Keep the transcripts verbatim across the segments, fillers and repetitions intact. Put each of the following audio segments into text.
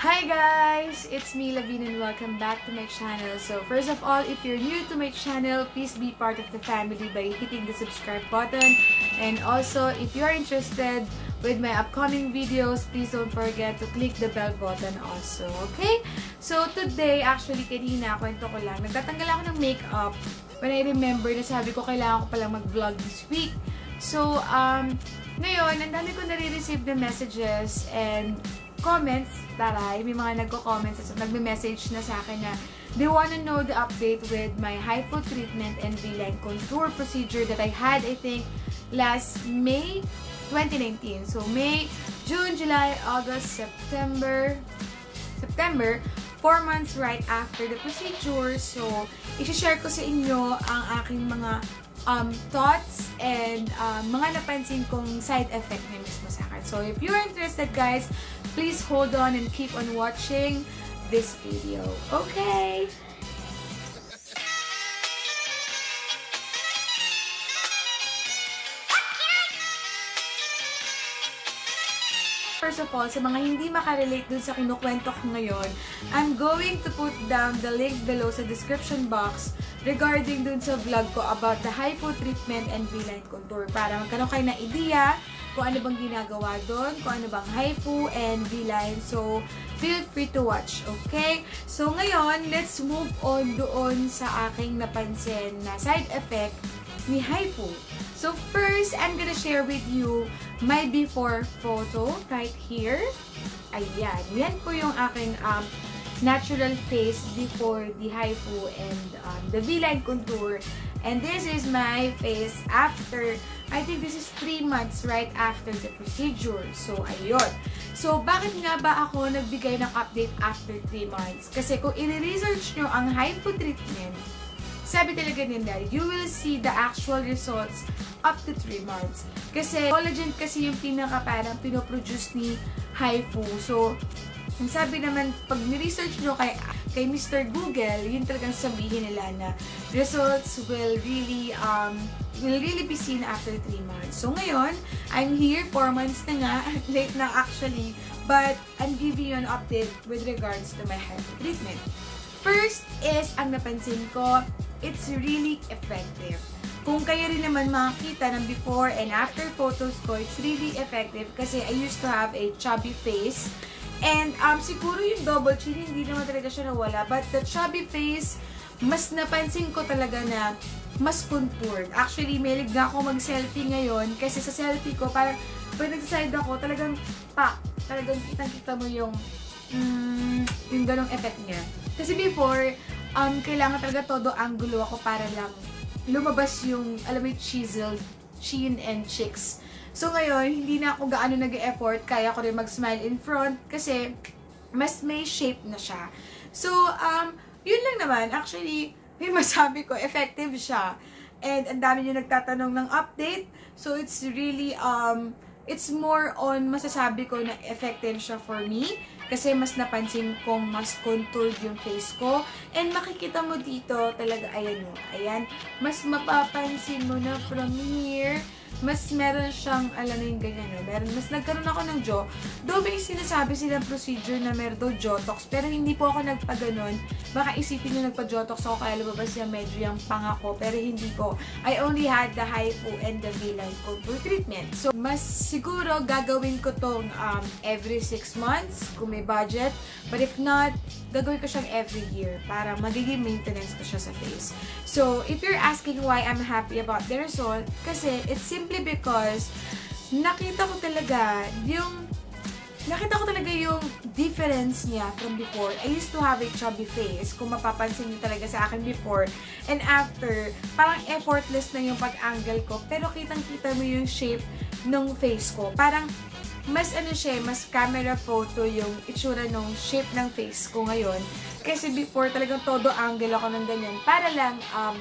Hi guys, it's me Lavin and welcome back to my channel. So first of all, if you're new to my channel, please be part of the family by hitting the subscribe button. And also, if you're interested with my upcoming videos, please don't forget to click the bell button also, okay? So today, actually kanina, kwento ko lang, nagtatanggal ako ng makeup when I remember na sabi ko kailangan ko palang mag-vlog this week. So, um, ngayon, ang dami ko nare-receive na messages and comments, taray, may mga nagko-comments at nagme-message na sa akin na they wanna know the update with my H I F U treatment and V-line contour procedure that I had, I think, last May twenty nineteen. So, May, June, July, August, September, September, four months right after the procedure. So, i-share ko sa inyo ang aking mga um, thoughts and uh, mga napansin kong side effect na mismo sa akin. So, if you're interested, guys, please hold on and keep on watching this video. Okay? First of all, sa mga hindi makarelate dun sa kinukwento ko ngayon, I'm going to put down the link below sa description box regarding dun sa vlog ko about the H I F U treatment and V-line contour para magkaroon kayo ng idea kung ano bang ginagawa dun, kung ano bang H I F U and V-line. So, feel free to watch, okay? So, ngayon, let's move on doon sa aking napansin na side effect ni H I F U. So, first, I'm gonna share with you my before photo right here. Ayan. Yan po yung aking um, natural face before the H I F U and um, the V-line contour. And this is my face after, I think this is three months right after the procedure. So, ayun. So, bakit nga ba ako nagbigay ng update after three months? Kasi kung i-research nyo ang H I F U treatment, sabi talaga nila, you will see the actual results up to three months. Kasi collagen kasi yung pinaka parang pinoproduce ni H I F U. So, ang sabi naman, pag ni-research nyo kay, kay Mister Google, yun talagang sabihin nila na results will really, um, will really be seen after three months. So, ngayon, I'm here, four months na nga, late na actually, but I'm giving you an update with regards to my H I F U treatment. First is, ang napansin ko, it's really effective. Kung kayo rin naman makakita ng before and after photos ko, it's really effective kasi I used to have a chubby face. And um, siguro yung double chin, hindi naman talaga siya nawala. But the chubby face, mas napansin ko talaga na mas contoured. Actually, may ligga ako mag-selfie ngayon kasi sa selfie ko, parang pag nag-slide ako, talagang pa, talagang kitang-kita mo yung, mm, yung ganong effect niya. Kasi before, Um, kailangan talaga todo angulo ako para lang lumabas yung, alam mo yung chiseled chin and cheeks. So ngayon, hindi na ako gaano nag-effort. Kaya ko rin mag-smile in front kasi mas may shape na siya. So, um, yun lang naman. Actually, may masabi ko, effective siya. And ang dami nyo nagtatanong ng update. So it's really, um, it's more on masasabi ko na effective siya for me. Kasi mas napansin kong mas contoured yung face ko. And makikita mo dito talaga, ayan o, ayan. Mas mapapansin mo na from here, mas meron siyang, alam na yung ganyan o. Meron, mas nagkaroon ako ng jaw. Though may sinasabi silang procedure na meron daw Jotox, pero hindi po ako nagpaganon. Baka isipin nyo nagpa-Jotox ako kaya lumabas yung medyo yung panga ko, pero hindi po. I only had the H I F U and the V-line contour treatment. So, mas siguro gagawin ko tong um, every six months, kung budget, but if not, gagawin ko siyang every year para magiging maintenance ko siya sa face. So, if you're asking why I'm happy about the result, kasi it's simply because nakita ko talaga yung nakita ko talaga yung difference niya from before. I used to have a chubby face, kung mapapansin niyo talaga sa akin before and after, parang effortless na yung pag-angle ko, pero kitang-kita mo yung shape ng face ko. Parang mas ano siya, mas camera photo yung itsura nung shape ng face ko ngayon. Kasi before talagang todo angle ako ng ganyan para lang um,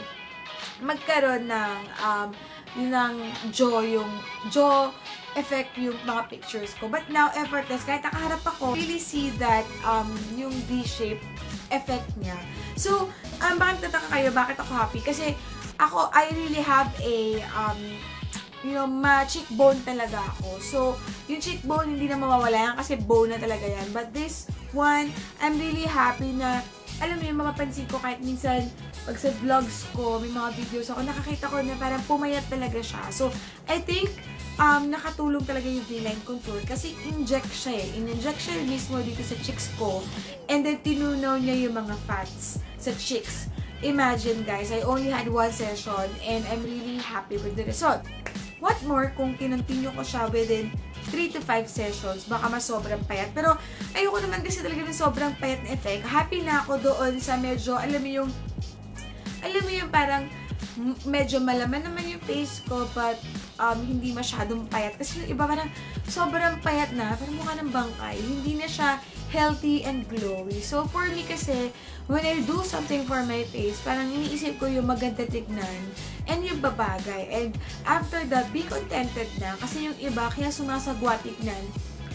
magkaroon ng um, ng jaw, yung jaw effect yung mga pictures ko. But now, effortless, kahit nakaharap ako, really see that um, yung V-shape effect niya. So, um, bakit tataka kayo, bakit ako happy? Kasi ako, I really have a um, yung ma-cheekbone talaga ako. So, yung cheekbone, hindi na mawawala yan kasi bone na talaga yan. But this one, I'm really happy na, alam mo yung mga pansin ko kahit minsan pag sa vlogs ko, may mga videos ako, nakakita ko na parang pumayat talaga siya. So, I think, um, nakatulong talaga yung V-line contour kasi inject siya eh. In-inject siya mismo dito sa cheeks ko. And then, tinunaw niya yung mga fats sa cheeks. Imagine guys, I only had one session and I'm really happy with the result. What more kung kinontinue ko siya within three to five sessions, baka mas sobrang payat. Pero ayoko naman kasi talaga ng sobrang payat na effect. Happy na ako doon sa medyo, alam mo yung, alam mo yung parang medyo malaman naman yung face ko but um, hindi masyadong payat. Kasi yung iba parang sobrang payat na, parang mukha ng bangkay. Hindi na siya healthy and glowy. So for me kasi, when I do something for my face, parang iniisip ko yung maganda tignan and yung babagay. And after that, be contented na. Kasi yung iba, kaya sumasagwa tignan,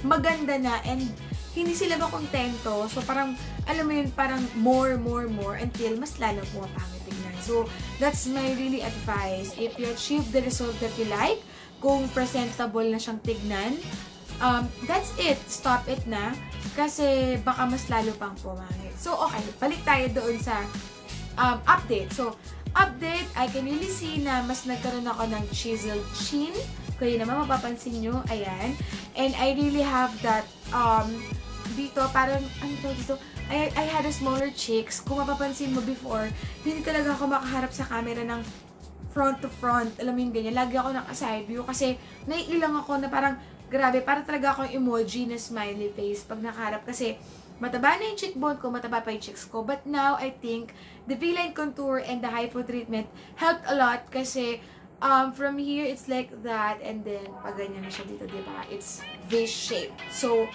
maganda na and hindi sila ba kontento. So parang, alam mo yun, parang more, more, more until mas lalo po pangit tignan. So that's my really advice. If you achieve the result that you like, kung presentable na siyang tignan, um, that's it. Stop it na. Kasi baka mas lalo pang pumangit. So, okay. Balik tayo doon sa um, update. So, update, I can really see na mas nagkaroon ako ng chiseled chin. Kung yun naman mapapansin nyo, ayan. And I really have that, um, dito, parang, ano to, dito? I, I had a smaller cheeks. Kung mapapansin mo before, hindi talaga ako makaharap sa camera ng front to front. Alam mo yung ganyan. Lagi ako naka-side view kasi naiilang ako na parang, grabe, para talaga akong emoji na smiley face pag nakaharap kasi mataba na yung cheekbone ko, mataba pa yung cheeks ko. But now, I think, the V-line contour and the H I F U treatment helped a lot kasi um, from here, it's like that and then pag ganyan na siya dito, diba? It's V-shaped. So,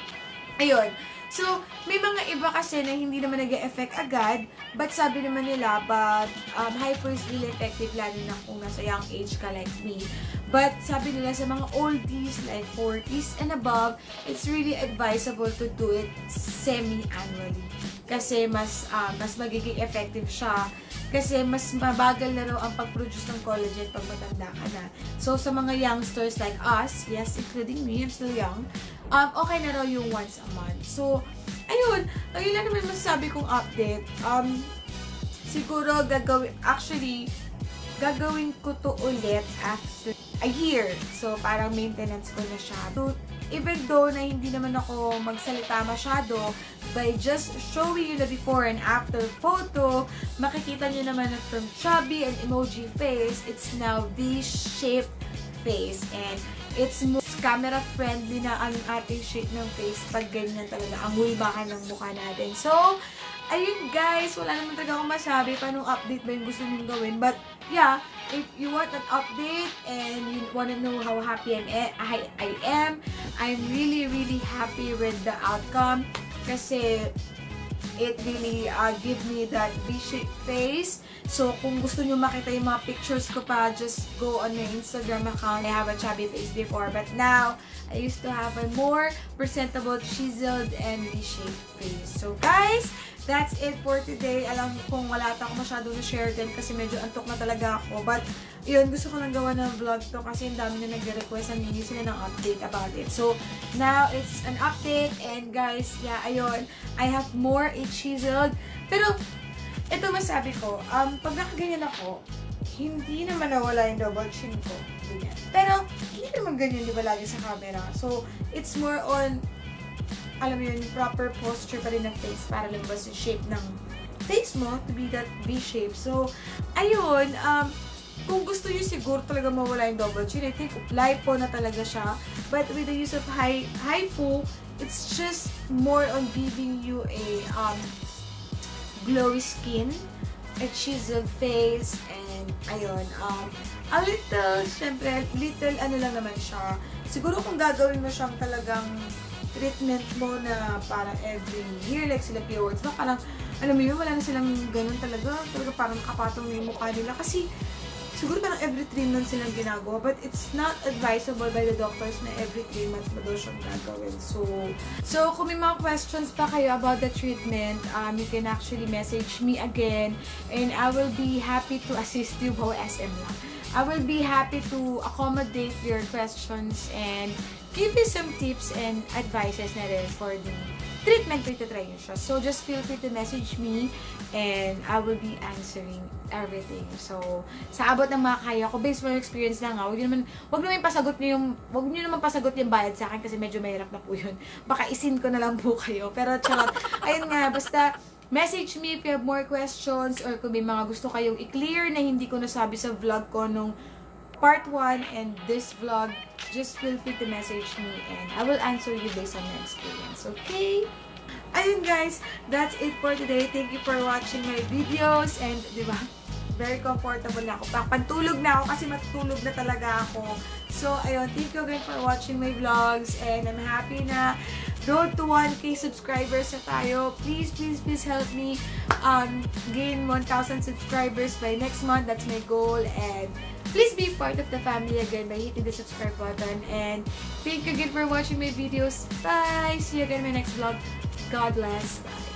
ayun. So, may mga iba kasi na hindi naman nag-e-effect agad but sabi naman nila, but um, H I F U is really effective lalo na kung nasa young age ka like me. But sabi nila sa mga oldies, like forties and above, it's really advisable to do it semi-annually. Kasi mas, uh, mas magiging effective siya. Kasi mas mabagal na raw ang pag-produce ng collagen pag matanda ka na. So sa mga youngsters like us, yes, including me, I'm still young, um, okay na raw yung once a month. So, ayun, ayun lang naman masasabi kong update. Um, siguro gagawin, actually, gagawin ko to ulit after a year. So, parang maintenance ko na siya. So, even though na hindi naman ako magsalita masyado, by just showing you the before and after photo, makikita nyo naman na from chubby and emoji face, it's now V-shaped face. And it's more camera-friendly na ang ating shape ng face pag ganyan talaga. Ang hulbakan ng mukha natin. So, ayun guys, wala naman talaga akong masabi pa nung update ba yung gusto mong gawin. But, yeah, if you want an update and you want to know how happy I am, I'm really, really happy with the outcome. Kasi, it really uh, give me that V-shaped face. So, kung gusto nyo makita yung mga pictures ko pa, just go on my Instagram account. I have a chubby face before. But now, I used to have a more presentable, chiseled, and V-shaped face. So, guys, that's it for today. Alam kong wala ako masyado na share din kasi medyo antok na talaga ako. But, yun, gusto ko lang gawa ng vlog to kasi ang dami na nagre-request and hindi sila ng update about it. So, now it's an update and guys, yeah, ayun, I have more i-chiseled. Pero, ito masabi ko, um, pag nakaganyan ako, hindi naman nawala yung double chin ko. Ganyan. Pero, hindi naman ganyan, di ba, lagi sa camera. So, it's more on alam mo yun, proper posture pa rin ng face para lumabas yung shape ng face mo to be that V-shape. So, ayun, um, kung gusto nyo siguro talaga mawala yung double chin, I think lipo na talaga siya. But with the use of H I F U, it's just more on giving you a um, glowy skin, a chiseled face, and ayun, um, a little, syempre, little ano lang naman siya. Siguro kung gagawin mo siyang talagang treatment mo na para every year, like sila P O Ds na parang, alam mo yun, wala na silang ganun talaga, talaga parang kapatong yung mukha nila kasi Siguro parang every three months silang ginagawa, but it's not advisable by the doctors na every three months mo daw siyang gagawin. So, so kung may mga questions pa kayo about the treatment, um, you can actually message me again and I will be happy to assist you. How S M lang. I will be happy to accommodate your questions and give you some tips and advices na rin for the treatment na itatry nyo siya. So, just feel free to message me and I will be answering everything. So, sa abot ng mga kaya ko, based on experience na nga, huwag nyo naman, huwag naman pasagot nyo yung, huwag nyo naman pasagot yung bayad sa akin kasi medyo mahirap na po yun. Baka isin ko na lang po kayo. Pero, charot. Ayun nga, basta, message me if you have more questions or kung may mga gusto kayong i-clear na hindi ko nasabi sa vlog ko nung part one and this vlog. Just feel free to message me and I will answer you based on your experience, okay? Ayun guys, that's it for today. Thank you for watching my videos and diba, very comfortable na ako. Pantulog na ako kasi matutulog na talaga ako. So, ayun, thank you again for watching my vlogs and I'm happy na road to one K subscribers na tayo. Please, please, please help me um, gain one thousand subscribers by next month. That's my goal. And please be part of the family again by hitting the subscribe button. And thank you again for watching my videos. Bye! See you again in my next vlog. God bless. Bye!